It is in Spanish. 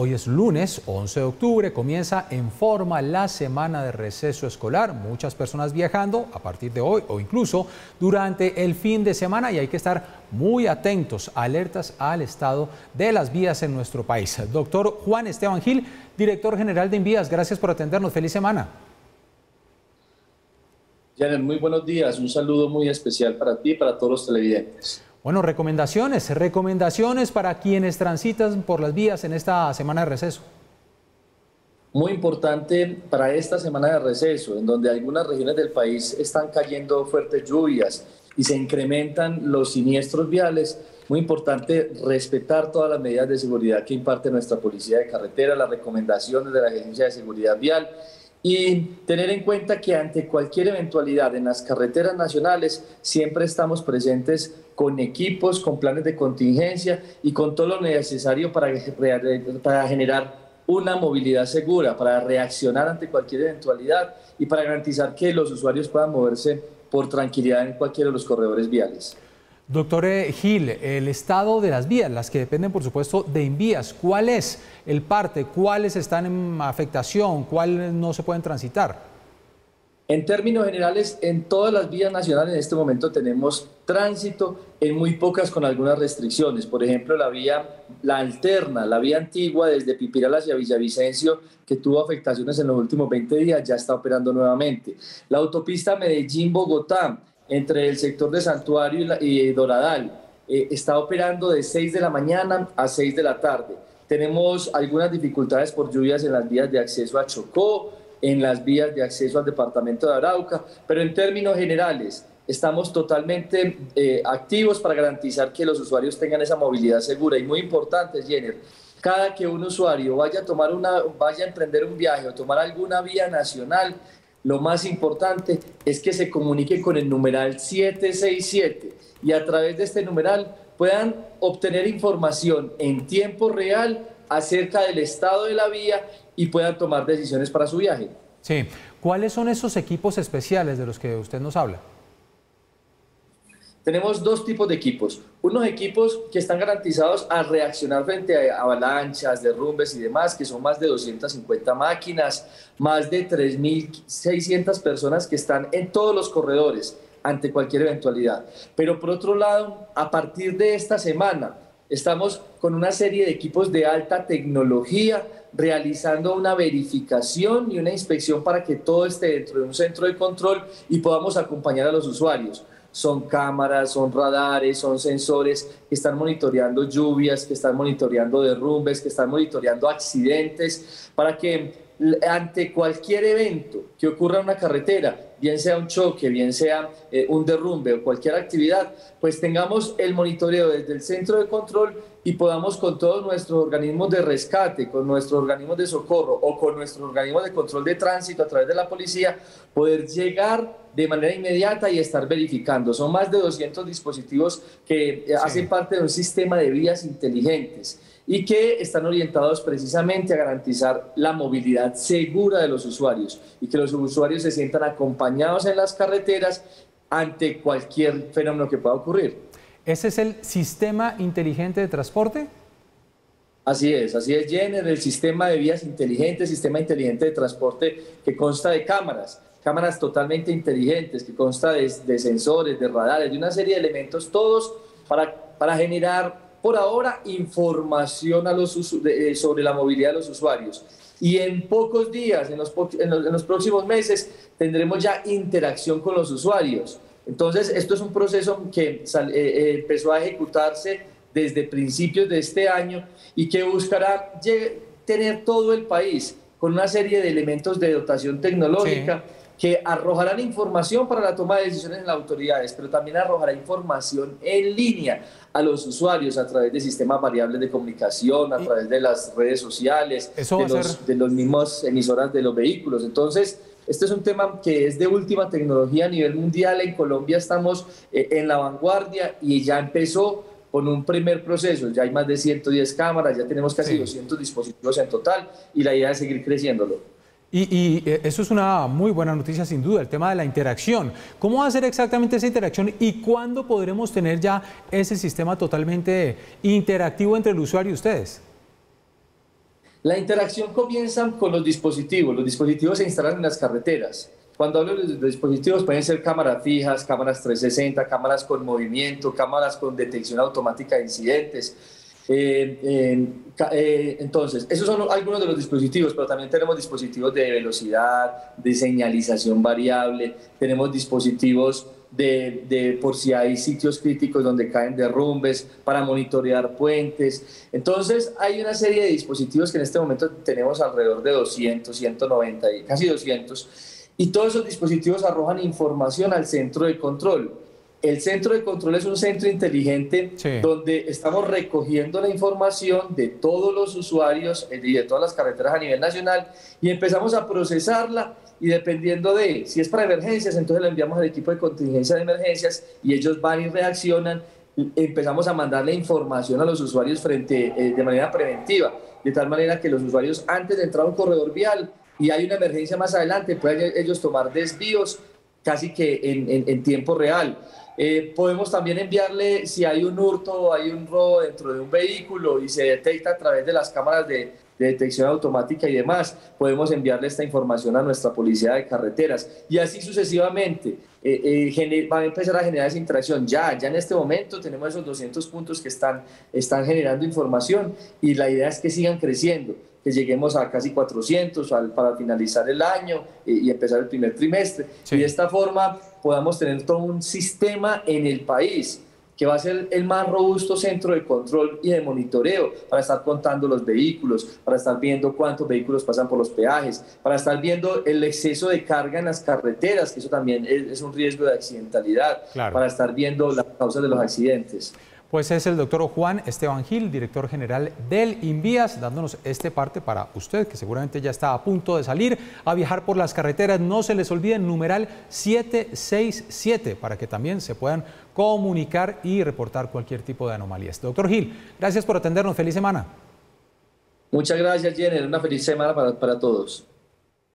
Hoy es lunes, 11 de octubre, comienza en forma la semana de receso escolar. Muchas personas viajando a partir de hoy o incluso durante el fin de semana, y hay que estar muy atentos, alertas al estado de las vías en nuestro país. Doctor Juan Esteban Gil, director general de Invías, gracias por atendernos. Feliz semana. Janet, muy buenos días. Un saludo muy especial para ti y para todos los televidentes. Bueno, recomendaciones para quienes transitan por las vías en esta semana de receso. Muy importante para esta semana de receso, en donde algunas regiones del país están cayendo fuertes lluvias y se incrementan los siniestros viales. Muy importante respetar todas las medidas de seguridad que imparte nuestra policía de carretera, las recomendaciones de la Agencia de Seguridad Vial, y tener en cuenta que ante cualquier eventualidad en las carreteras nacionales siempre estamos presentes con equipos, con planes de contingencia y con todo lo necesario para generar una movilidad segura, para reaccionar ante cualquier eventualidad y para garantizar que los usuarios puedan moverse por tranquilidad en cualquiera de los corredores viales. Doctor Gil, el estado de las vías, las que dependen por supuesto de Invías, ¿cuál es el parte? ¿Cuáles están en afectación? ¿Cuáles no se pueden transitar? En términos generales, en todas las vías nacionales en este momento tenemos tránsito, en muy pocas con algunas restricciones. Por ejemplo, la vía antigua desde Pipiral hacia Villavicencio, que tuvo afectaciones en los últimos 20 días, ya está operando nuevamente. La autopista Medellín-Bogotá, entre el sector de Santuario y Doradal, está operando de 6 de la mañana a 6 de la tarde. Tenemos algunas dificultades por lluvias en las vías de acceso a Chocó, en las vías de acceso al departamento de Arauca, pero en términos generales estamos totalmente activos para garantizar que los usuarios tengan esa movilidad segura. Y muy importante, Jenner, cada que un usuario vaya a emprender un viaje o tomar alguna vía nacional, lo más importante es que se comunique con el numeral 767 y a través de este numeral puedan obtener información en tiempo real acerca del estado de la vía y puedan tomar decisiones para su viaje. Sí. ¿Cuáles son esos equipos especiales de los que usted nos habla? Tenemos dos tipos de equipos. Unos equipos que están garantizados a reaccionar frente a avalanchas, derrumbes y demás, que son más de 250 máquinas, más de 3.600 personas que están en todos los corredores ante cualquier eventualidad. Pero por otro lado, a partir de esta semana, estamos con una serie de equipos de alta tecnología realizando una verificación y una inspección para que todo esté dentro de un centro de control y podamos acompañar a los usuarios. Son cámaras, son radares, son sensores que están monitoreando lluvias, que están monitoreando derrumbes, que están monitoreando accidentes, para que ante cualquier evento que ocurra en una carretera, bien sea un choque, bien sea un derrumbe o cualquier actividad, pues tengamos el monitoreo desde el centro de control y podamos con todos nuestros organismos de rescate, con nuestros organismos de socorro o con nuestros organismos de control de tránsito a través de la policía, poder llegar de manera inmediata y estar verificando. Son más de 200 dispositivos que hacen parte de un sistema de vías inteligentes y que están orientados precisamente a garantizar la movilidad segura de los usuarios y que los usuarios se sientan acompañados en las carreteras ante cualquier fenómeno que pueda ocurrir. ¿Ese es el sistema inteligente de transporte? Así es, Jenner, el sistema de vías inteligentes, sistema inteligente de transporte que consta de cámaras totalmente inteligentes, que consta de sensores, de radares, de una serie de elementos, todos para generar por ahora información a los sobre la movilidad de los usuarios. Y en pocos días, en los próximos meses, tendremos ya interacción con los usuarios. Entonces, esto es un proceso que empezó a ejecutarse desde principios de este año y que buscará tener todo el país con una serie de elementos de dotación tecnológica que arrojarán información para la toma de decisiones en las autoridades, pero también arrojará información en línea a los usuarios a través de sistemas variables de comunicación, a través de las redes sociales, de los mismos emisoras de los vehículos. Entonces, este es un tema que es de última tecnología a nivel mundial. En Colombia estamos en la vanguardia y ya empezó con un primer proceso. Ya hay más de 110 cámaras, ya tenemos casi 200 dispositivos en total y la idea es seguir creciéndolo. Y eso es una muy buena noticia sin duda, el tema de la interacción. ¿Cómo va a ser exactamente esa interacción y cuándo podremos tener ya ese sistema totalmente interactivo entre el usuario y ustedes? La interacción comienza con los dispositivos. Los dispositivos se instalan en las carreteras. Cuando hablo de dispositivos, pueden ser cámaras fijas, cámaras 360, cámaras con movimiento, cámaras con detección automática de incidentes. Entonces, esos son algunos de los dispositivos, pero también tenemos dispositivos de velocidad, de señalización variable, tenemos dispositivos de por si hay sitios críticos donde caen derrumbes, para monitorear puentes. Entonces, hay una serie de dispositivos que en este momento tenemos alrededor de 200, 190, casi 200, y todos esos dispositivos arrojan información al centro de control. El centro de control es un centro inteligente, sí, donde estamos recogiendo la información de todos los usuarios y de todas las carreteras a nivel nacional y empezamos a procesarla, y dependiendo de si es para emergencias, entonces la enviamos al equipo de contingencia de emergencias y ellos van y reaccionan. Empezamos a mandarle información a los usuarios de manera preventiva, de tal manera que los usuarios, antes de entrar a un corredor vial y hay una emergencia más adelante, pueden ellos tomar desvíos casi que en tiempo real. Podemos también enviarle si hay un hurto o hay un robo dentro de un vehículo y se detecta a través de las cámaras de detección automática y demás, podemos enviarle esta información a nuestra policía de carreteras y así sucesivamente. Va a empezar a generar esa interacción. Ya en este momento tenemos esos 200 puntos que están generando información y la idea es que sigan creciendo, que lleguemos a casi 400 para finalizar el año y empezar el primer trimestre. Sí. Y de esta forma podamos tener todo un sistema en el país que va a ser el más robusto centro de control y de monitoreo, para estar contando los vehículos, para estar viendo cuántos vehículos pasan por los peajes, para estar viendo el exceso de carga en las carreteras, que eso también es un riesgo de accidentalidad, claro, para estar viendo las causas de los accidentes. Pues es el doctor Juan Esteban Gil, director general del Invías, dándonos este parte para usted, que seguramente ya está a punto de salir a viajar por las carreteras. No se les olvide el numeral 767 para que también se puedan comunicar y reportar cualquier tipo de anomalías. Doctor Gil, gracias por atendernos. Feliz semana. Muchas gracias, Jenner. Una feliz semana para todos.